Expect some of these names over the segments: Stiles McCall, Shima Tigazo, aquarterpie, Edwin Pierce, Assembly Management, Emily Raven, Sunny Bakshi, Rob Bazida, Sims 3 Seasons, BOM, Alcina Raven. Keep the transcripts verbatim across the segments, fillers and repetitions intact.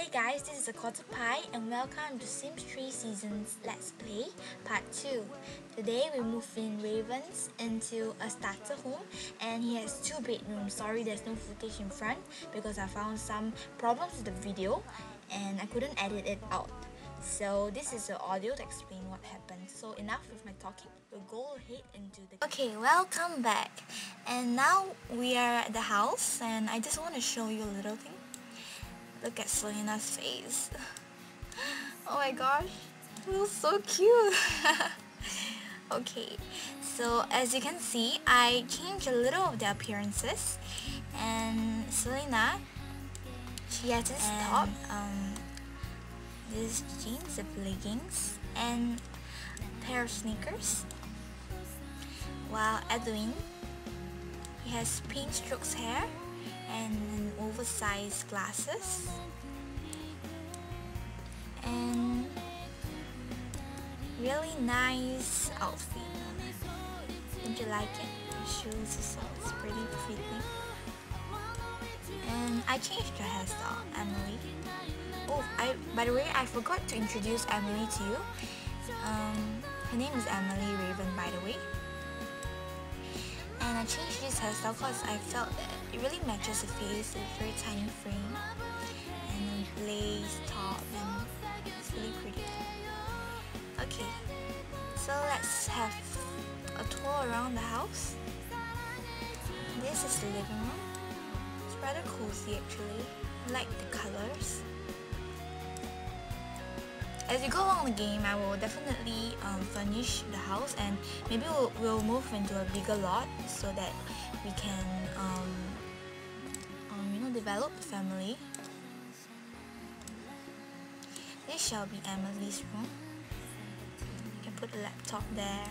Hey guys, this is aquarterpie and welcome to Sims three Seasons Let's Play Part two. Today we're moving Ravens into a starter home and he has two bedrooms. Sorry there's no footage in front because I found some problems with the video and I couldn't edit it out. So this is the audio to explain what happened. So enough with my talking, we'll go ahead and do the... Okay, welcome back. And now we are at the house and I just want to show you a little thing. Look at Selena's face. Oh my gosh, it looks so cute. Okay, so as you can see, I changed a little of the appearances. And Selena, she has this and, top. Um, these jeans, the leggings, and a pair of sneakers. While Edwin, he has pink strokes hair and oversized glasses, and really nice outfit. Don't you like it? The shoes as well, it's pretty fitting. And I changed the hairstyle, Emily. Oh, I by the way, I forgot to introduce Emily to you. Um, her name is Emily Raven, by the way. And I changed this hairstyle because I felt that it really matches the face, a very tiny frame and a lace top, and it's really pretty. Okay, so let's have a tour around the house. This is the living room. It's rather cozy actually. I like the colors. As you go along the game, I will definitely um, furnish the house, and maybe we'll, we'll move into a bigger lot so that we can, um, um, you know, develop a family. This shall be Emily's room. You can put a laptop there.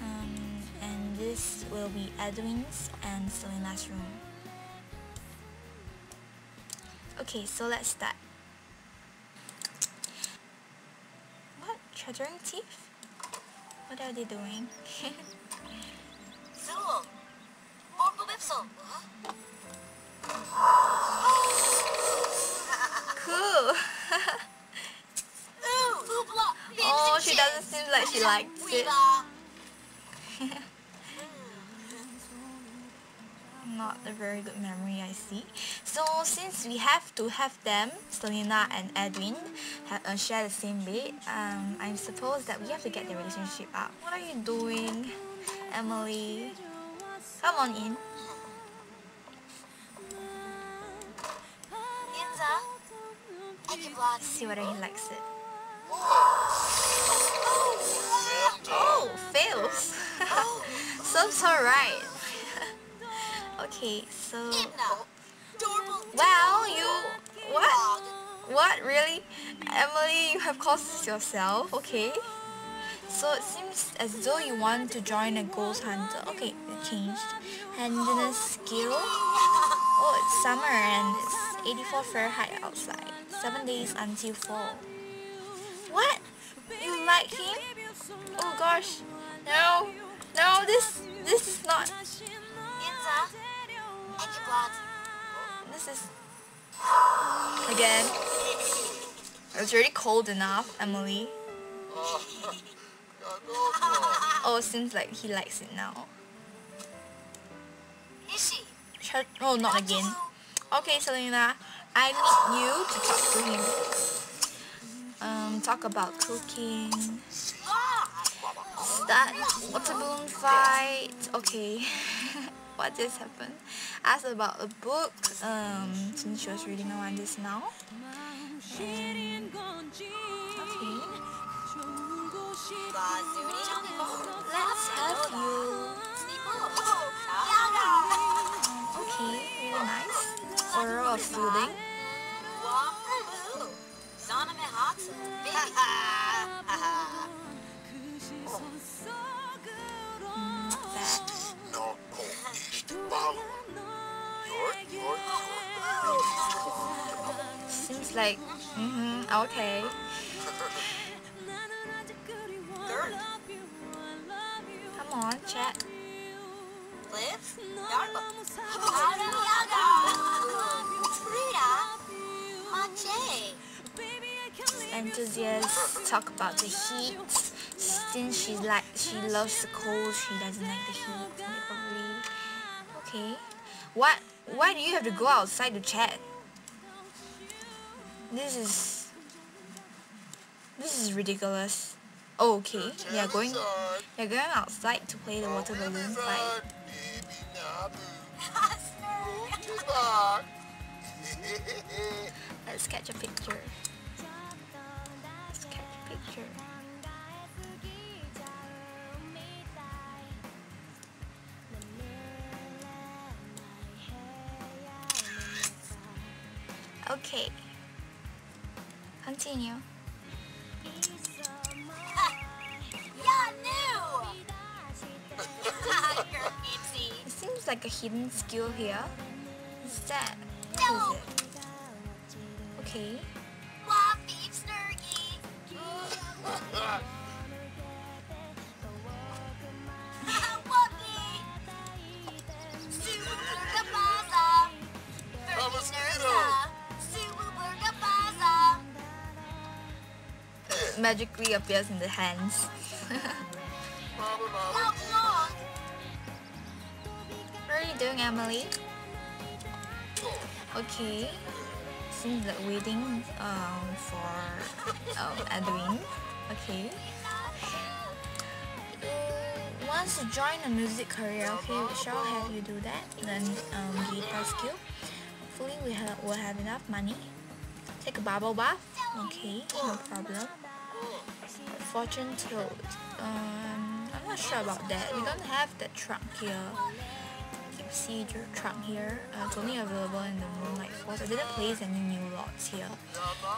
Um, and this will be Edwin's and Selena's room. Okay, so let's start. Chattering teeth? What are they doing? Cool! Oh, she doesn't seem like she likes it. Not a very good memory, I see. So since we have to have them, Selena and Edwin, have, uh, share the same bed, um, I suppose that we have to get the relationship up. What are you doing, Emily? Come on in. Let's see whether he likes it. Oh, fails. Serves her right. Okay, so... Well, you... What? What? Really? Emily, you have caused this yourself. Okay. So it seems as though you want to join a ghost hunter. Okay, it changed. Handiness skill. Oh, it's summer and it's eighty-four Fahrenheit outside. Seven days until fall. What? You like him? Oh gosh. No. No, this... This is not... This is... Again. It's already cold enough, Emily. Oh, it seems like he likes it now. Oh, not again. Okay, Selena. I need you to talk to him. Um, talk about cooking. Start water balloon fight. Okay. What just happened? Asked about a book, um, since she was reading one just now. And okay. Let's have you. Okay, really nice. Aura of soothing. Not bad. Seems like, mm-hmm, okay. Come on, chat. enthusiasts talk about the heat. Since she like she loves the cold, she doesn't like the heat. Probably. Okay. What? Why do you have to go outside to chat? This is this is ridiculous. Oh, okay. They're going. They're going outside to play the water balloon fight. Let's catch a picture. Let's catch a picture. Okay. Continue. It seems like a hidden skill here. What's that? No. What is it? Okay. Magically appears in the hands. What are you doing, Emily? Okay. Seems like waiting um, for um, Edwin. Okay. Uh, wants to join a music career. Okay, we shall have you do that. Then um, guitar skill. Hopefully we ha will have enough money. Take a bubble bath. Okay, no problem. Fortune told. Um, I'm not sure about that. We don't have that trunk here. See your trunk here. Uh, it's only available in the Moonlight Force. I didn't place any new lots here,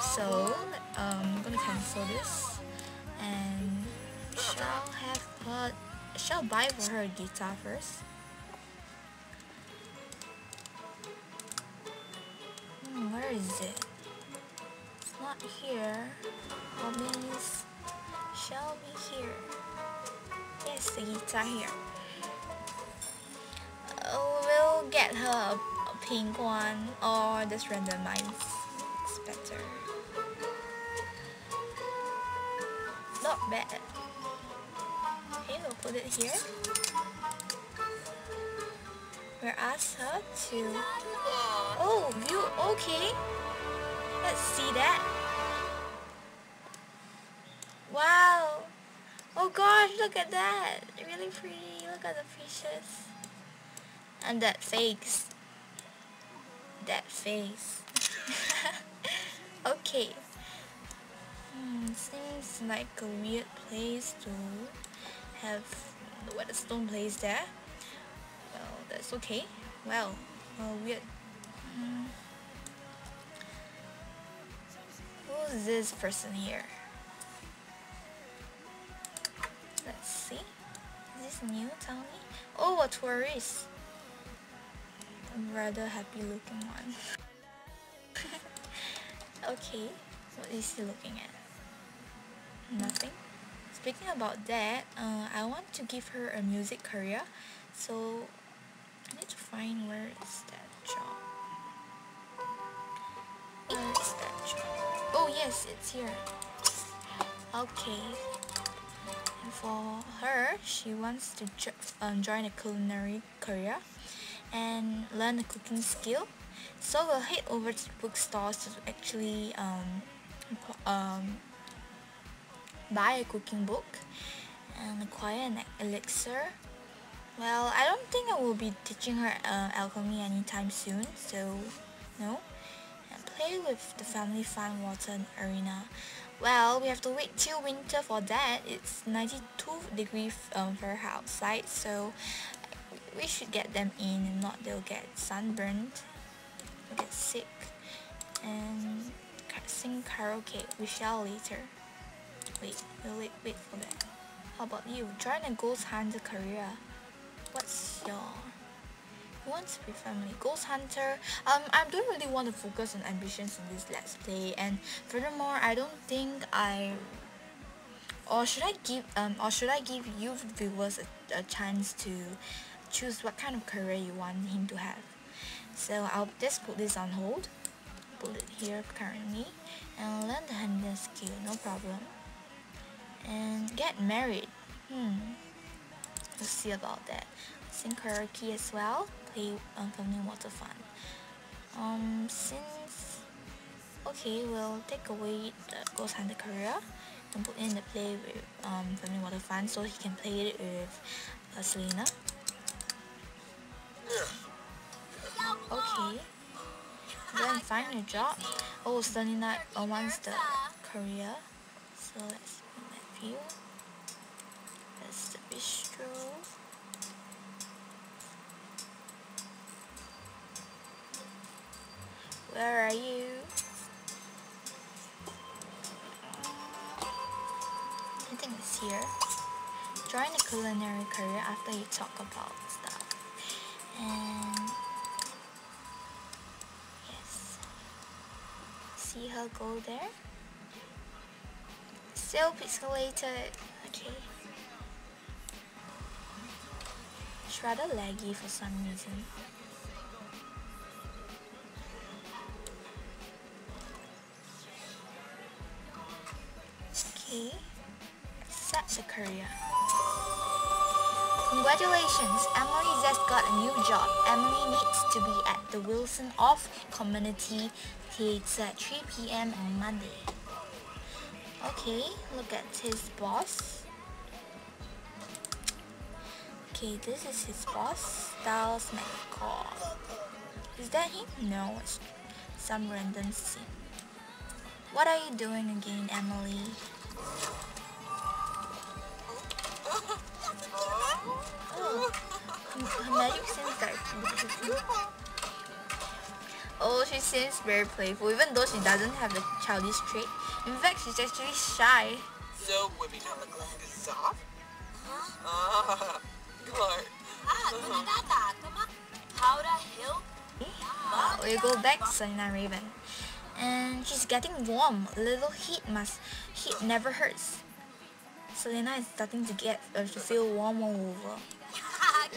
so um, I'm gonna cancel this. And shall have her. Shall buy for her a guitar first. Hmm, where is it? It's not here. Hobbies. Shall be here. Yes, the guitar here. We'll get her a pink one or this randomize. It's better. Not bad. Okay, we'll put it here. We'll ask her to. Oh, you okay? Let's see that. Wow! Oh gosh, look at that! Really pretty. Look at the fishes. And that face. That face. Okay. Hmm, seems like a weird place to have the Weatherstone place there. Well, that's okay. Well, well weird. Hmm. Who's this person here? Let's see. Is this new, tell me? Oh, a tourist. A rather happy looking one. Okay, what is he looking at? Nothing. Speaking about that, uh, I want to give her a music career, so I need to find where is that job. Where is that job? Oh yes, it's here. Okay. And for her, she wants to jo um, join a culinary career and learn a cooking skill, so we'll head over to bookstores to actually um, um, buy a cooking book and acquire an elixir. Well, I don't think I will be teaching her uh, alchemy anytime soon, so no. And play with the family fun water and arena. Well, we have to wait till winter for that. It's ninety-two degrees um, Fahrenheit outside, so we should get them in, and not they'll get sunburned, they'll get sick. And sing karaoke, we shall later. Wait, we'll wait, wait for that. How about you? Join a ghost hunter career. What's your... Who wants to be family? Ghost hunter? Um, I don't really want to focus on ambitions in this let's play, and furthermore, I don't think I... Or should I give um or should I give you viewers a, a chance to choose what kind of career you want him to have? So I'll just put this on hold. put it here currently, and learn the handling skill, no problem. And get married. Hmm. We'll see about that. Sync hierarchy as well. Play um, family water fun. Um, since okay, we'll take away the ghost hunter career and put in the play with um family water fun, so he can play it with uh, Selena. Okay. Then find a job. Oh, Selena uh, wants the career, so let's put that view. That's the bistro. Where are you? I think it's here. Join the culinary career after you talk about stuff. And yes, see her go there. Still pixelated. Okay. It's rather laggy for some reason. Set the career. Congratulations, Emily just got a new job. Emily needs to be at the Wilson Off Community Theatre at three p m on Monday. Okay, look at his boss. Okay, this is his boss, Stiles McCall. Is that him? No, it's some random scene. What are you doing again, Emily? Oh, her magic seems like oh, she seems very playful, even though she doesn't have the childish trait. In fact, she's actually shy. So, would we not look like a sob? Ah, Clark. Ah, we go back to Sunny Raven. And she's getting warm. A little heat must heat never hurts. Selena is starting to get uh, to feel warm all over.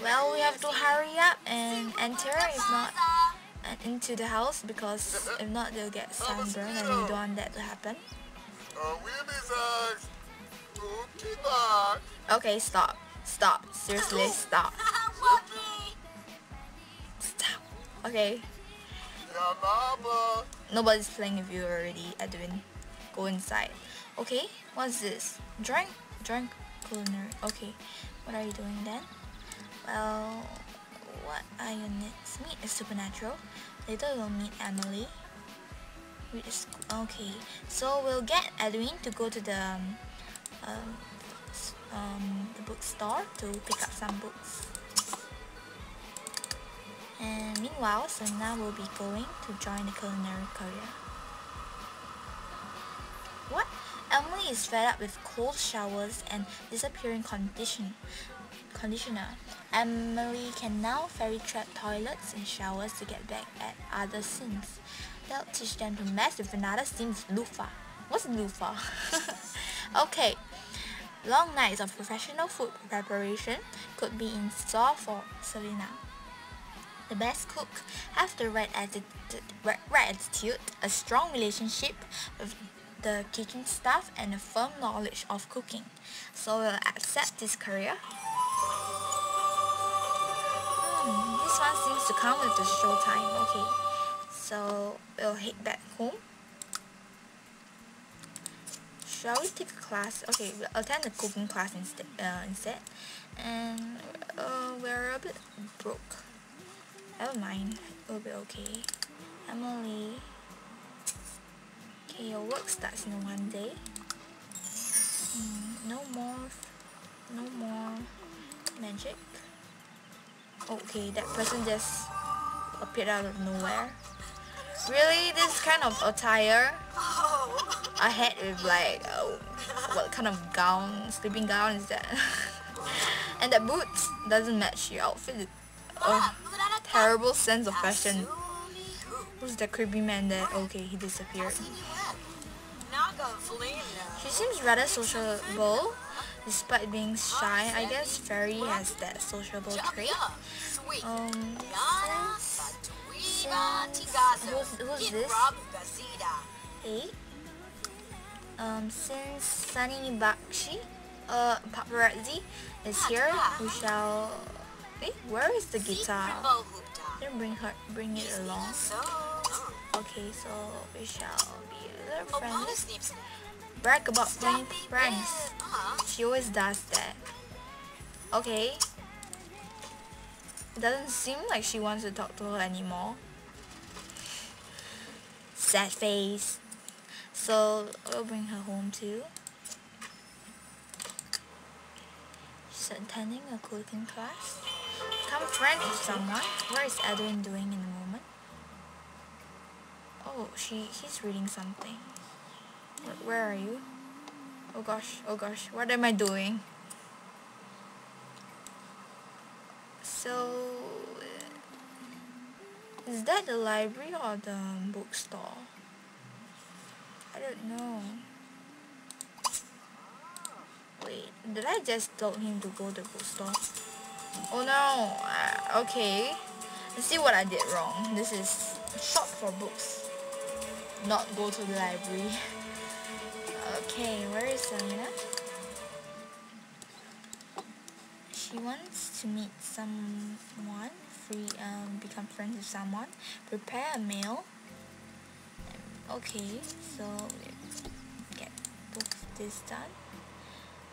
Well, we have to hurry up and enter, if not, uh, into the house, because if not, they'll get sunburned, and we don't want that to happen. Okay, stop, stop, seriously, stop, stop. Okay. Nobody's playing with you already, Edwin. Go inside. Okay, what's this? Drink, drink, culinary. Okay, what are you doing then? Well, what are your needs? Meet is supernatural. Later we'll meet Emily. Okay, so we'll get Edwin to go to the um, um, um the bookstore to pick up some books. And meanwhile, Selena will be going to join the culinary career. What? Emily is fed up with cold showers and disappearing condition conditioner. Emily can now fairy trap toilets and showers to get back at other Sims. They'll teach them to mess with another Sim's loofah. What's loofah? Okay. Long nights of professional food preparation could be in store for Selena. The best cook have the right attitude, right, right attitude, a strong relationship with the kitchen staff, and a firm knowledge of cooking. So we'll accept this career. Hmm, this one seems to come with the show time. Okay, so we'll head back home. Shall we take a class? Okay, we'll attend the cooking class instead. Uh, instead, and uh, we're a bit broke. Never mind, it'll be okay. Emily. Okay, your work starts in one day. Mm, no more, no more magic. Okay, that person just appeared out of nowhere. Really, this kind of attire, a hat with like, oh, what kind of gown, sleeping gown is that? And the boots doesn't match your outfit. Oh. Terrible sense of fashion. Who's that creepy man there? Okay, he disappeared. She seems rather sociable, despite being shy. I guess fairy has that sociable trait. Um, since Shima Tigazo. Who's this? Rob Bazida. Hey. Um, since Sunny Bakshi, uh, paparazzi is here, we shall. Hey, where is the guitar? Didn't bring her, bring it along. Okay, so we shall be a little friendly. Brag about playing pranks. She always does that. Okay. It doesn't seem like she wants to talk to her anymore. Sad face. So we'll bring her home too. She's attending a cooking class. Become friends with someone. What is Edwin doing in the moment? Oh, she he's reading something. Where are you? Oh gosh, oh gosh, what am I doing? So, is that the library or the bookstore? I don't know. Wait, did I just told him to go to the bookstore? Oh no, uh, okay. Let's see what I did wrong. This is shop for books, not go to the library. Okay, where is Selena? She wants to meet someone, free, um, become friends with someone, prepare a meal. Okay, so let's get both of this done.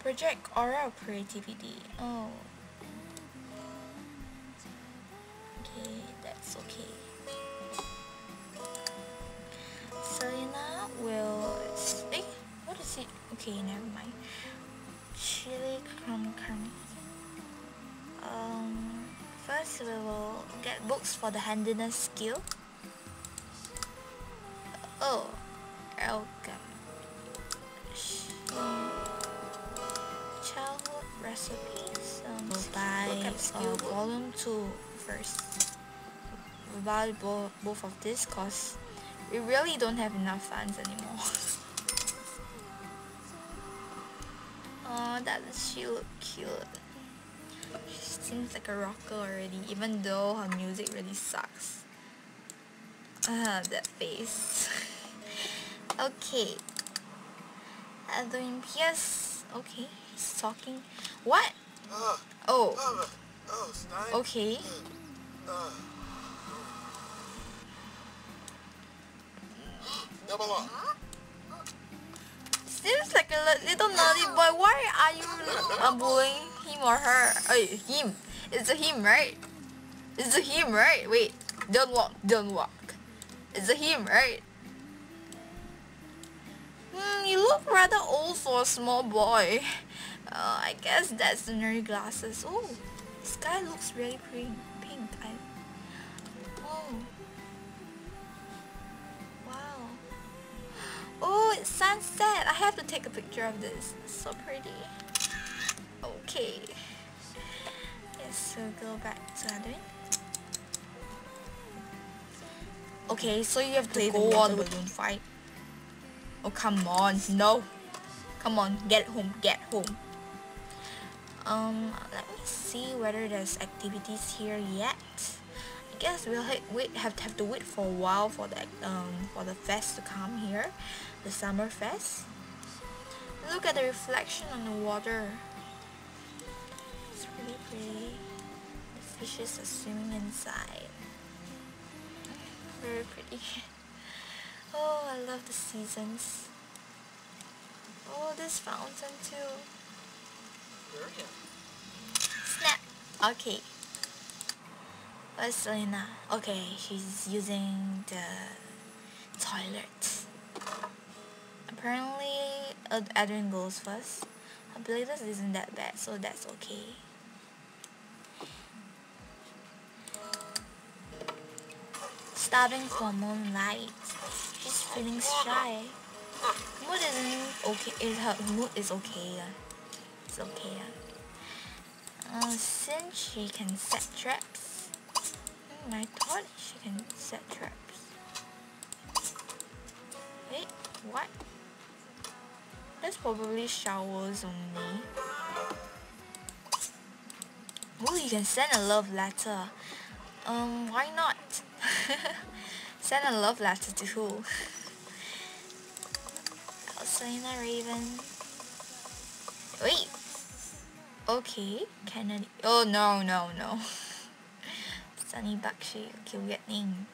Project aura of creativity. Oh. Okay, that's okay. Selena will stay. What is it? Okay, never mind. Chili crumb crumb. Um, first we will get books for the handiness skill. Oh, welcome. Childhood recipes. Um, we'll buy skill uh, volume two first. We'll buy bo both of this because we really don't have enough funds anymore. Oh, doesn't she look cute? She seems like a rocker already, even though her music really sucks. Ah, that face. Okay. Edwin Pierce. Okay, he's talking. What? Oh. Okay. Seems like a little naughty boy. Why are you bullying him or her? Oh, him. It's a him, right? It's a him, right? Wait. Don't walk. Don't walk. It's a him, right? Hmm, you look rather old for a small boy. Uh, I guess that's the nerdy glasses. Oh, this guy looks really pretty pink. I... Oh. Wow. Oh, it's sunset. I have to take a picture of this. It's so pretty. Okay. Yes, we'll go back to Edwin. Okay, so you have to go on the balloon fight. Oh, come on. No. Come on. Get home. Get home. Um, let me see whether there's activities here yet. I guess we'll ha wait, have, to have to wait for a while for the, um, for the fest to come here. The summer fest. Look at the reflection on the water. It's really pretty. The fishes are swimming inside. Very pretty. Oh, I love the seasons. Oh, this fountain too. Where are you? Snap! Okay. Where's Selena? Okay, she's using the toilet. Apparently, Edwin goes first. Her bladder isn't that bad, so that's okay. Starving for moonlight. She's feeling shy. Mood isn't okay. Is her mood is okay? Uh. It's okay. Uh. Uh, since she can set traps, hmm, I thought she can set traps. Wait, what? That's probably showers only. Oh, you can send a love letter. Um, why not? Send a love letter to who? Alcina Raven. Wait. Okay. Kennedy. Oh no no no. Sunny Bakshi. Okay, weird name.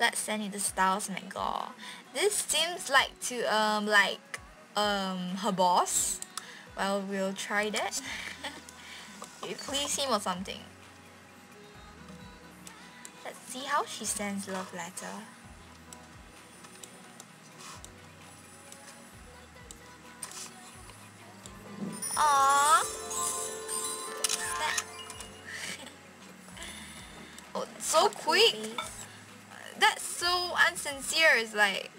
Let's send it to Stiles McCall. This seems like to um like um her boss. Well, we'll try that. You please him or something. Let's see how she sends love letter. Aww. What's that? Oh, that's so quick. That's so insincere. It's like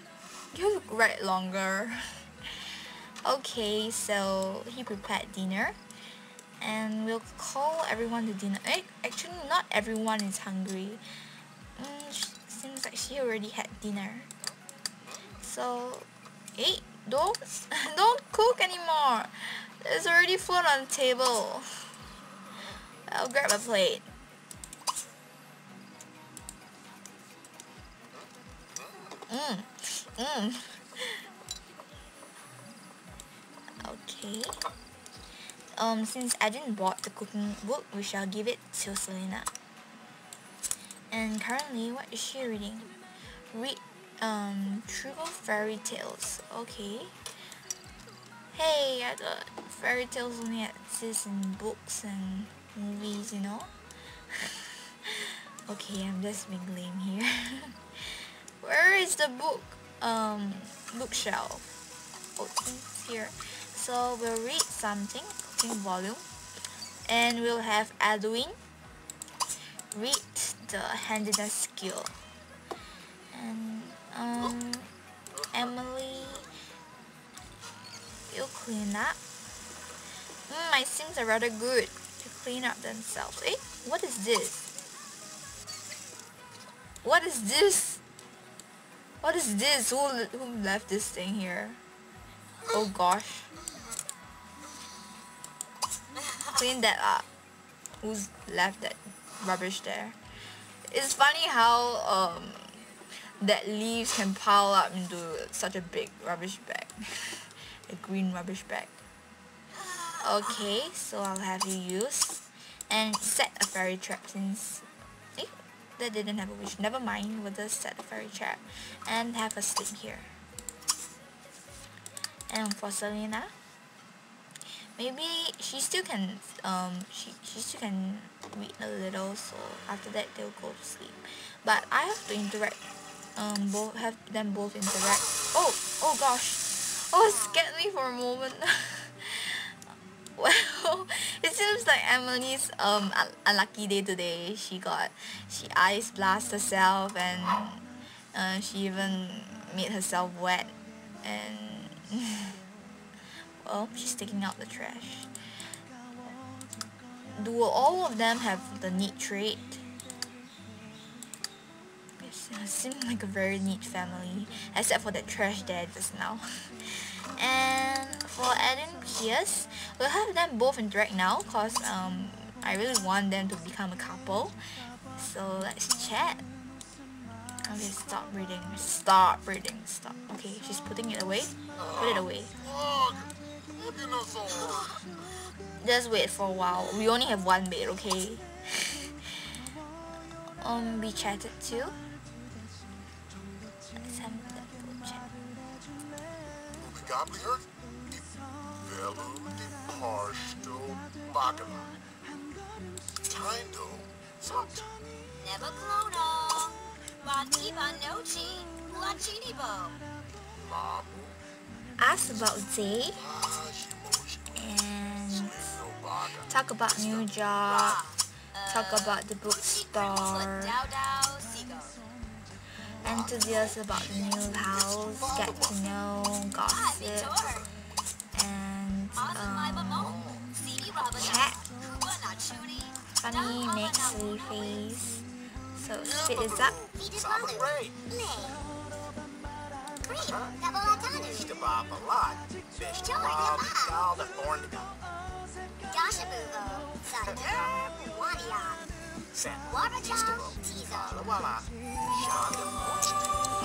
you write longer. Okay, so he prepared dinner and we'll call everyone to dinner. Actually, not everyone is hungry. Mm, seems like she already had dinner. So, hey, don't, don't cook anymore. There's already food on the table. I'll grab a plate. Mmm, mmm. Okay. Um, since I didn't bought the cooking book, we shall give it to Selena. And currently, what is she reading? Read, um, Triple Fairy Tales. Okay. Hey, I thought fairy tales only exist in books and movies, you know? Okay, I'm just being lame here. Where is the book, um, bookshelf? Oh, it's here. So we'll read something, cooking volume, and we'll have Edwin read the handiness skill, and um, Emily will clean up. Mm, my Sims are rather good to clean up themselves. Eh, what is this? What is this? What is this? Who who left this thing here? Oh gosh. Clean that up. Who's left that rubbish there? It's funny how um that leaves can pile up into such a big rubbish bag. A green rubbish bag. Okay, so I'll have you use and set a fairy trap since eh, that didn't have a wish. Never mind, we'll just set a fairy trap and have a stick here. And for Selena, maybe she still can um she, she still can read a little, so after that they'll go to sleep. But I have to interact um both have them both interact. Oh oh gosh. Oh, it scared me for a moment. Well, it seems like Emily's um un unlucky day today. She got she ice blast herself, and uh, she even made herself wet, and well, she's taking out the trash. Do all of them have the neat trait? They seem like a very neat family, except for that trash there just now. And for Ed and Pierce, we'll have them both interact now, cause um, I really want them to become a couple. So let's chat. Okay, stop reading. Stop reading. Stop. Okay, she's putting it away. Put it away. Just wait for a while. We only have one bed, okay? um, we chatted too. Let's have that little chat. Never clone. Ask about day and talk about new job, talk about the bookstore, enthusiasm about the new house, get to know, gossip, and um, chat, funny, make silly face. So spit is up.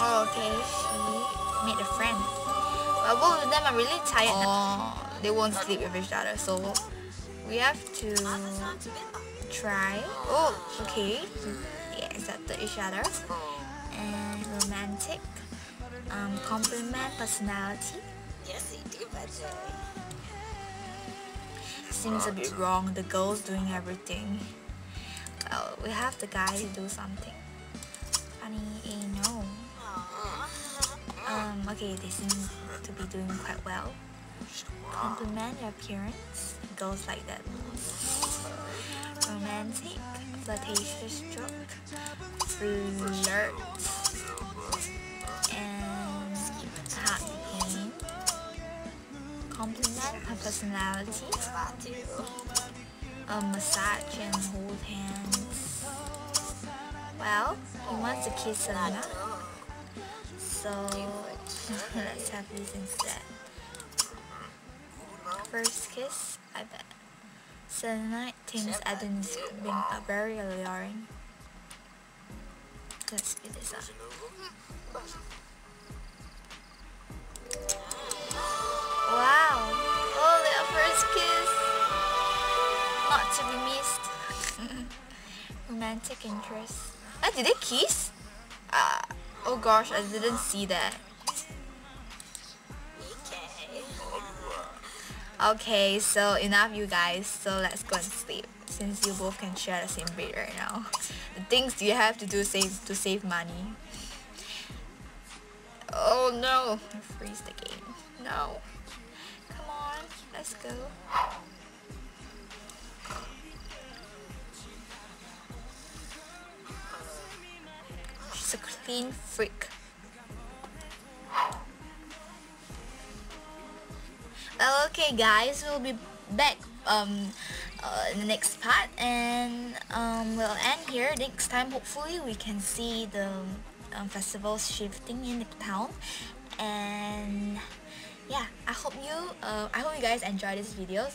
Oh, okay, she made a friend. Well, both of them are really tired now. They won't sleep with each other, so we have to try. Oh, okay. They accepted each other. And romantic. Um, compliment personality. Seems a bit wrong. The girl's doing everything. Well, we have the guy do something. Funny, eh, no. Um, okay, they seem to be doing quite well. Compliment your appearance. Girls like that. Romantic, flirtatious joke, flirt, and heart pain. Compliment her personality. A massage and hold hands. Well, he wants to kiss Selena, so let's have this instead. First kiss, I bet. Selena thinks Adam is being uh, very alluring. Let's speed this up. Wow! Oh, their first kiss! Not to be missed. Romantic interest. Ah, did they kiss? Ah, uh, oh gosh, I didn't see that. Okay, so enough you guys, so let's go and sleep since you both can share the same bed right now. The things you have to do save to save money. Oh no, I freeze the game. No. Come on, let's go. She's a clean freak. Okay guys, we'll be back um, uh, in the next part, and um, we'll end here next time. Hopefully we can see the um, festivals shifting in the town, and yeah, I hope you uh, I hope you guys enjoy this video.